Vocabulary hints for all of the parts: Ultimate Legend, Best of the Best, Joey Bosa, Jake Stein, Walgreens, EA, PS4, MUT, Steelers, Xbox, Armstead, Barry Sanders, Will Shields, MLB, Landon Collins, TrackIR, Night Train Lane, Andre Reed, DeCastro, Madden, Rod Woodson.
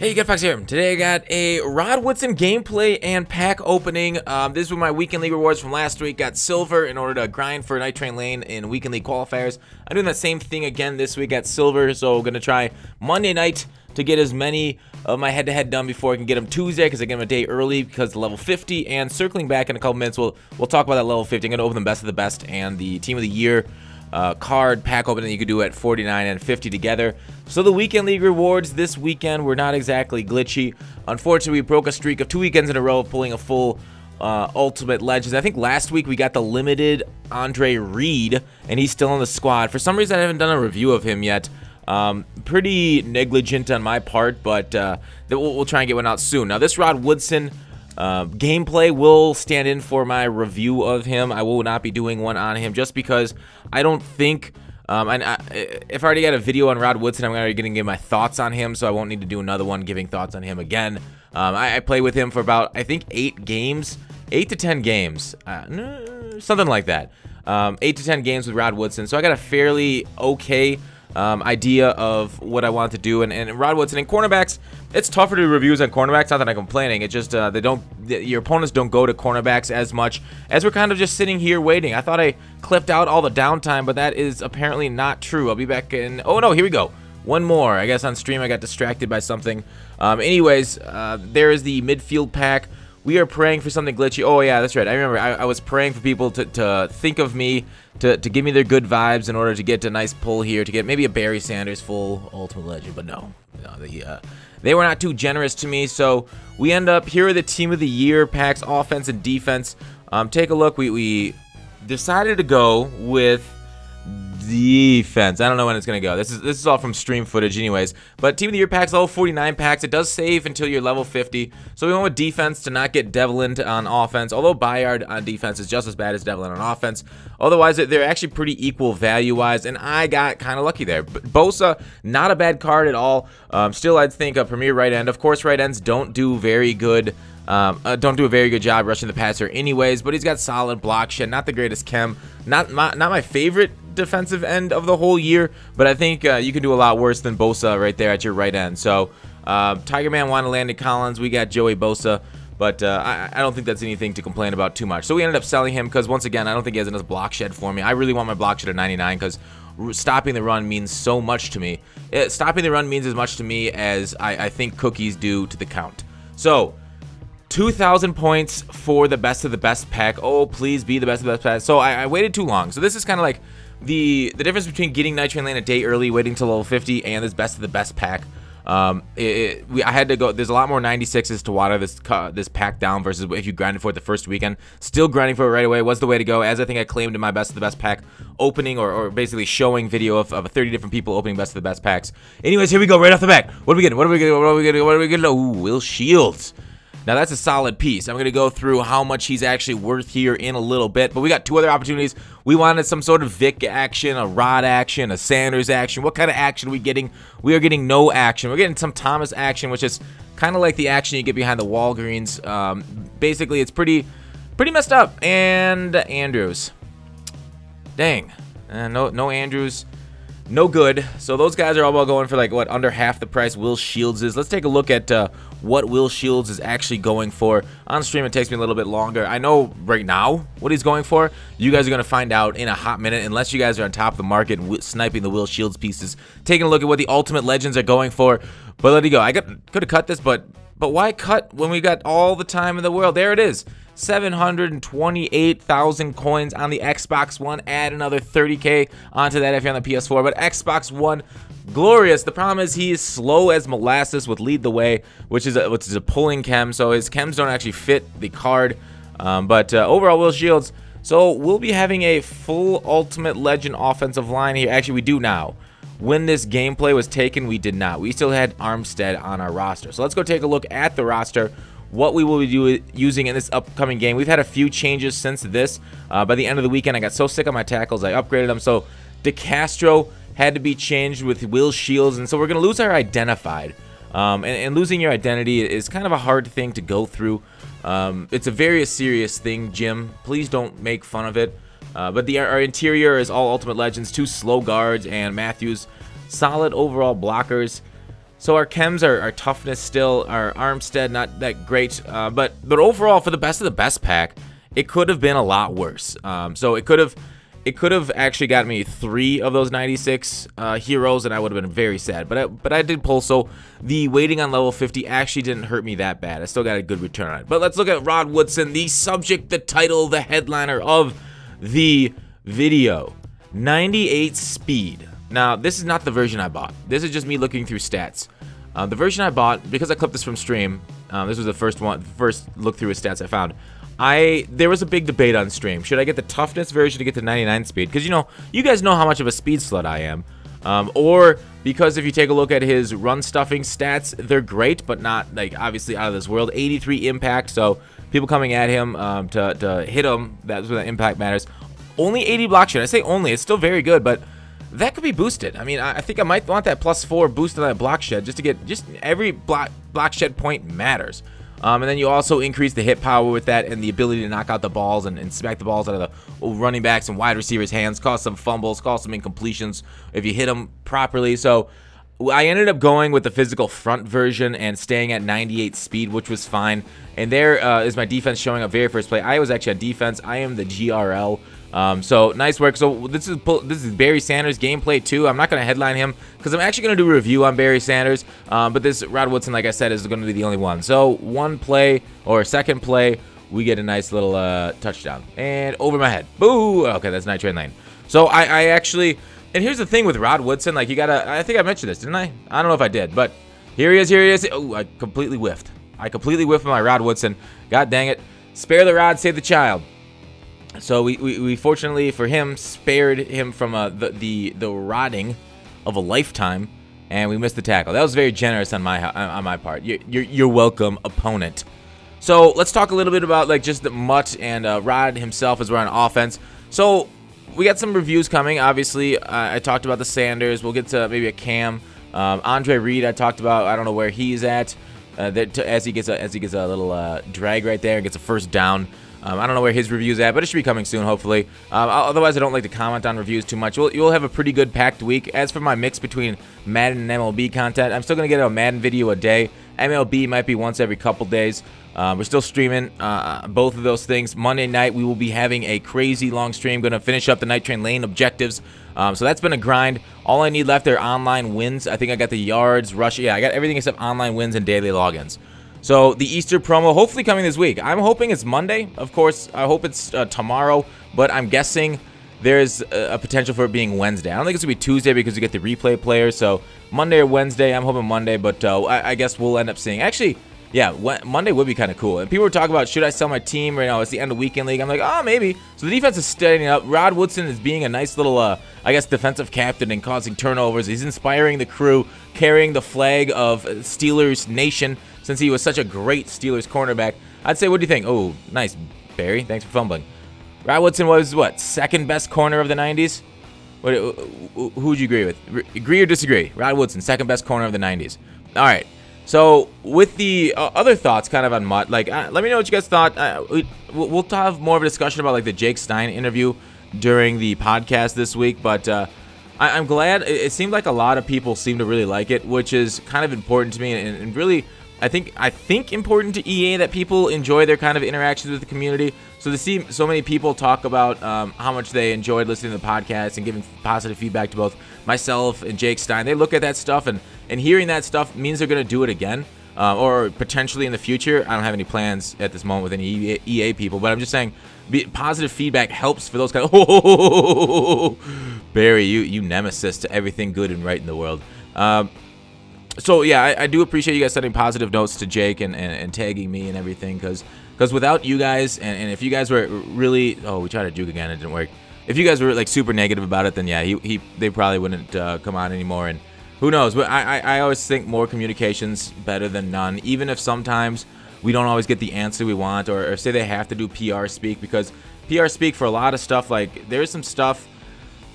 Hey, Get Fox here. Today I got a Rod Woodson gameplay and pack opening. This was my weekend league rewards from last week. Got silver in order to grind for Night Train Lane in weekend league qualifiers. I'm doing that same thing again this week. Got silver, so I'm gonna try Monday night to get as many of my head-to-head done before I can get them Tuesday, because I get them a day early because the level 50. And circling back in a couple minutes, we'll talk about that level 50. I'm gonna open the best of the best and the team of the year card pack opening you could do at 49 and 50 together. So the weekend league rewards this weekend were not exactly glitchy. Unfortunately, we broke a streak of 2 weekends in a row of pulling a full ultimate legends. I think last week we got the limited Andre Reed, and he's still on the squad. For some reason, I haven't done a review of him yet. Pretty negligent on my part, but we'll try and get one out soon. Now, this Rod Woodson gameplay will stand in for my review of him. I will not be doing one on him just because I don't think if I already got a video on Rod Woodson, I'm already going to give my thoughts on him, so I won't need to do another one giving thoughts on him again. I play with him for about, I think, 8 to 10 games, something like that. 8 to 10 games with Rod Woodson, so I got a fairly okay idea of what I want to do. And Rod Woodson and cornerbacks, it's tougher to do reviews on cornerbacks. Not that I'm complaining, it's just your opponents don't go to cornerbacks as much, as we're kind of just sitting here waiting. I thought I clipped out all the downtime, but that is apparently not true. I'll be back in, oh no, here we go. One more, I guess on stream I got distracted by something. Anyways, there is the midfield pack. We are praying for something glitchy. Oh, yeah, that's right. I remember I was praying for people to think of me, to give me their good vibes in order to get a nice pull here, to get maybe a Barry Sanders full ultimate legend, but no they were not too generous to me, so we end up, here are the team of the year packs, offense and defense. Take a look. We decided to go with defense. I don't know when it's gonna go. This is all from stream footage anyways, but team of the year packs, level 49 packs. It does save until you're level 50, so we went with defense to not get Devlin on offense, although Bayard on defense is just as bad as Devlin on offense. Otherwise, they're actually pretty equal value wise, and I got kind of lucky there. Bosa, not a bad card at all. Still, I'd think a premier right end. Of course, right ends don't do very good. Don't do a very good job rushing the passer anyways, but he's got solid block shit. Not the greatest chem, not my favorite defensive end of the whole year, but I think you can do a lot worse than Bosa right there at your right end. So Tiger Man wanted Landon Collins, we got Joey Bosa, but I don't think that's anything to complain about too much. So we ended up selling him because, once again, I don't think he has enough block shed for me. I really want my block shed at 99 because stopping the run means so much to me. Stopping the run means as much to me as I think cookies do to the count. So 2,000 points for the best of the best pack. Oh, please be the best of the best pack. So I waited too long. So this is kind of like the difference between getting Night Train Lane a day early, waiting till level 50, and this best of the best pack. I had to go. There's a lot more 96s to water this pack down versus if you grinded for it the first weekend. Still grinding for it right away was the way to go, as I think I claimed in my best of the best pack opening, or basically showing video of 30 different people opening best of the best packs. Anyways, here we go right off the back. What are we getting? What are we getting? What are we getting? What are we getting? Ooh, Will Shields. Now that's a solid piece. I'm going to go through how much he's actually worth here in a little bit, but we got two other opportunities. We wanted some sort of Vic action, a Rod action, a Sanders action. What kind of action are we getting? We are getting no action. We're getting some Thomas action, which is kind of like the action you get behind the Walgreens. Basically, it's pretty messed up. And Andrews. Dang. No Andrews. No good. So those guys are all about going for, like, what, under half the price Will Shields is. Let's take a look at what Will Shields is actually going for. On stream, it takes me a little bit longer. I know right now what he's going for. You guys are going to find out in a hot minute, unless you guys are on top of the market sniping the Will Shields pieces. Taking a look at what the Ultimate Legends are going for. But let it go. I could have cut this, but why cut when we got all the time in the world? There it is. 728,000 coins on the Xbox One. Add another 30K onto that if you're on the PS4. But Xbox One, glorious. The problem is he is slow as molasses with Lead the Way, which is a pulling chem. So his chems don't actually fit the card. But overall, Will Shields. So we'll be having a full Ultimate Legend offensive line here. Actually, we do now. When this gameplay was taken, we did not. We still had Armstead on our roster. So let's go take a look at the roster. What we will be using in this upcoming game. We've had a few changes since this. By the end of the weekend, I got so sick of my tackles, I upgraded them. So DeCastro had to be changed with Will Shields, and so we're going to lose our identified. And losing your identity is kind of a hard thing to go through. It's a very serious thing, Jim. Please don't make fun of it. But our interior is all Ultimate Legends, 2 slow guards, and Matthews. Solid overall blockers. So our chems, our toughness still, our Armstead, not that great. But overall, for the best of the best pack, it could have been a lot worse. So it could have actually got me 3 of those 96 heroes, and I would have been very sad. But I did pull, so the waiting on level 50 actually didn't hurt me that bad. I still got a good return on it. But let's look at Rod Woodson, the subject, the title, the headliner of the video. 98 speed. Now, this is not the version I bought. This is just me looking through stats. The version I bought, because I clipped this from stream, this was the first one, first look through his stats I found. There was a big debate on stream. Should I get the toughness version to get to 99 speed? Because, you know, you guys know how much of a speed slut I am. Or because if you take a look at his run stuffing stats, they're great, but not, like, obviously out of this world. 83 impact, so people coming at him to hit him, that's where the impact matters. Only 80 block shot. I say only, it's still very good, but that could be boosted. I mean, I think I might want that +4 boost on that block shed just to get just every block shed point matters. And then you also increase the hit power with that and the ability to knock out the balls and smack the balls out of the running backs and wide receivers' hands, cause some fumbles, cause some incompletions if you hit them properly. So I ended up going with the physical front version and staying at 98 speed, which was fine. And there is my defense showing up very first play. I was actually on defense. I am the GRL. So nice work. So this is Barry Sanders gameplay too. I'm not going to headline him because I'm actually going to do a review on Barry Sanders. But this Rod Woodson, like I said, is going to be the only one. So one play or second play, we get a nice little touchdown and over my head. Boo! Okay, that's Night Train Lane. So I actually, and here's the thing with Rod Woodson, like you gotta. I think I mentioned this, didn't I? I don't know if I did, but here he is. Here he is. Oh, I completely whiffed. I completely whiffed my Rod Woodson. God dang it! Spare the rod, save the child. So we fortunately for him spared him from the rotting of a lifetime, and we missed the tackle. That was very generous on my part. You're welcome, opponent. So let's talk a little bit about like just the Mutt and Rod himself as we're on offense. So we got some reviews coming. Obviously, I talked about the Sanders. We'll get to maybe a Cam, Andre Reed. I talked about. I don't know where he's at. As he gets a little drag right there and gets a first down. I don't know where his review's at, but it should be coming soon, hopefully. Otherwise, I don't like to comment on reviews too much. You'll have a pretty good packed week. As for my mix between Madden and MLB content, I'm still going to get a Madden video a day. MLB might be once every couple days. We're still streaming both of those things. Monday night, we will be having a crazy long stream. Going to finish up the Night Train Lane objectives. So that's been a grind. All I need left are online wins. I think I got the yards, rush. Yeah, I got everything except online wins and daily logins. So the Easter promo hopefully coming this week. I'm hoping it's Monday. Of course, I hope it's tomorrow, but I'm guessing there's a potential for it being Wednesday. I don't think it's going to be Tuesday because you get the replay player. So Monday or Wednesday, I'm hoping Monday, but I guess we'll end up seeing. Actually, yeah, Monday would be kind of cool. And people were talking about, should I sell my team right now? It's the end of weekend league. I'm like, oh, maybe. So the defense is steadying up. Rod Woodson is being a nice little, I guess, defensive captain and causing turnovers. He's inspiring the crew, carrying the flag of Steelers Nation. Since he was such a great Steelers cornerback, I'd say, what do you think? Oh, nice, Barry. Thanks for fumbling. Rod Woodson was, what, second best corner of the 90s? What, who would you agree with? Agree or disagree? Rod Woodson, second best corner of the 90s. All right. So with the other thoughts kind of on Mutt, like, let me know what you guys thought. We'll have more of a discussion about, like, the Jake Stein interview during the podcast this week, but I'm glad. It seemed like a lot of people seem to really like it, which is kind of important to me and really – I think important to EA that people enjoy their kind of interactions with the community. So to see so many people talk about how much they enjoyed listening to the podcast and giving positive feedback to both myself and Jake Stein, they look at that stuff and hearing that stuff means they're going to do it again or potentially in the future. I don't have any plans at this moment with any EA people, but I'm just saying positive feedback helps for those kind of, oh, Barry, you nemesis to everything good and right in the world. So, yeah, I do appreciate you guys sending positive notes to Jake and tagging me and everything because without you guys and if you guys were really – oh, we tried to juke again. It didn't work. If you guys were, like, super negative about it, then, yeah, they probably wouldn't come on anymore. And who knows? But I always think more communication's better than none, even if sometimes we don't always get the answer we want or say they have to do PR speak because PR speak for a lot of stuff, like, there's some stuff –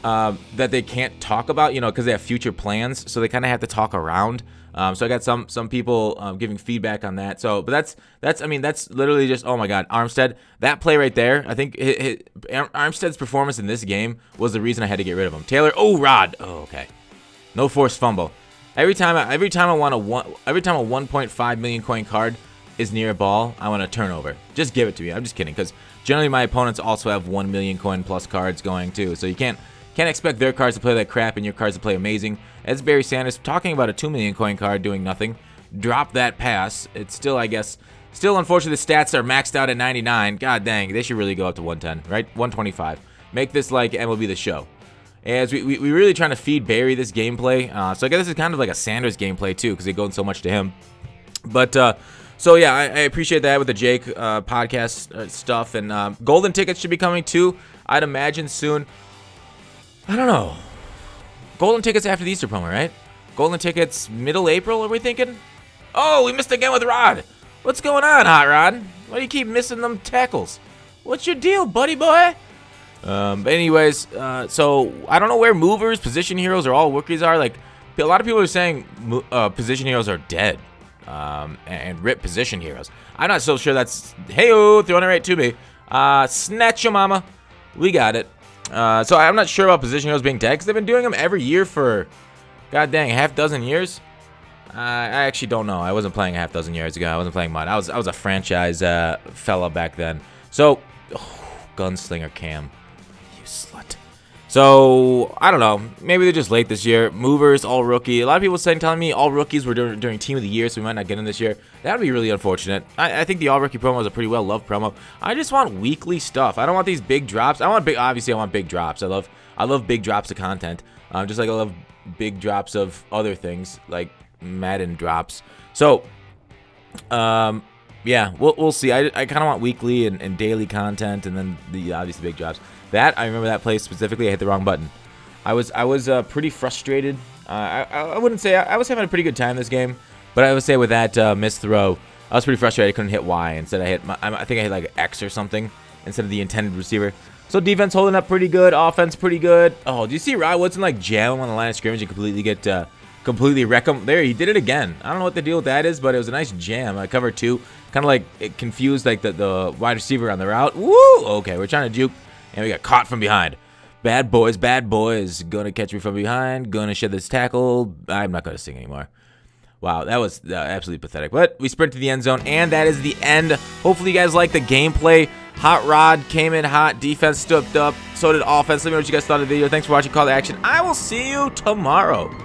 that they can't talk about, you know, because they have future plans, so they kind of have to talk around. So I got some people giving feedback on that. So, but that's I mean, that's literally just oh my God, Armstead, that play right there. I think Armstead's performance in this game was the reason I had to get rid of him. Taylor, oh Rod, oh okay, no forced fumble. Every time a 1.5 million coin card is near a ball, I want a turnover. Just give it to me. I'm just kidding, because generally my opponents also have 1 million coin plus cards going too, so you can't expect their cards to play like crap and your cards to play amazing. As Barry Sanders talking about a 2 million coin card doing nothing, drop that pass. It's still, I guess, still unfortunately the stats are maxed out at 99. God dang, they should really go up to 110, right? 125. Make this like MLB The Show. As we're really trying to feed Barry this gameplay. So I guess this is kind of like a Sanders gameplay too, because they go so much to him. But so yeah, I appreciate that with the Jake podcast stuff, and golden tickets should be coming too, I'd imagine soon. I don't know. Golden tickets after the Easter promo, right? Golden tickets middle April, are we thinking? Oh, we missed again with Rod. What's going on, Hot Rod? Why do you keep missing them tackles? What's your deal, buddy boy? But anyways, so I don't know where movers, position heroes, or all rookies are. Like, a lot of people are saying position heroes are dead, and rip position heroes. I'm not so sure that's, hey-oh, throwing it right to me. Snatch your mama. We got it. So I'm not sure about position heroes being dead, because they've been doing them every year for, god dang, half dozen years. I actually don't know. I wasn't playing a half dozen years ago. I wasn't playing mod. I was a franchise fella back then. So, oh, gunslinger cam, you slut. So I don't know. Maybe they're just late this year. Movers, all rookie. A lot of people saying, telling me all rookies were during team of the year, so we might not get in this year. That would be really unfortunate. I think the all rookie promo is a pretty well loved promo. I just want weekly stuff. I don't want these big drops. I want big. Obviously, I want big drops. I love big drops of content. Just like I love big drops of other things like Madden drops. So, yeah, we'll see. I kind of want weekly and daily content, and then the obviously big drops. That I remember that play specifically. I hit the wrong button. I was pretty frustrated. I wouldn't say I was having a pretty good time this game, but I would say with that missed throw, I was pretty frustrated. I couldn't hit Y. Instead, I hit I think I hit like X or something instead of the intended receiver. So defense holding up pretty good. Offense pretty good. Oh, do you see Rod Woodson like jamming on the line of scrimmage and completely get completely wreck him? There, he did it again. I don't know what the deal with that is, but it was a nice jam. I covered two. Kind of like it confused like the wide receiver on the route. Woo! Okay, we're trying to juke. And we got caught from behind. Bad boys, gonna catch me from behind, gonna shed this tackle. I'm not gonna sing anymore. Wow, that was absolutely pathetic. But we sprint to the end zone, and that is the end. Hopefully you guys like the gameplay. Hot Rod came in hot, defense stepped up, so did offense. Let me know what you guys thought of the video. Thanks for watching Call to Action. I will see you tomorrow.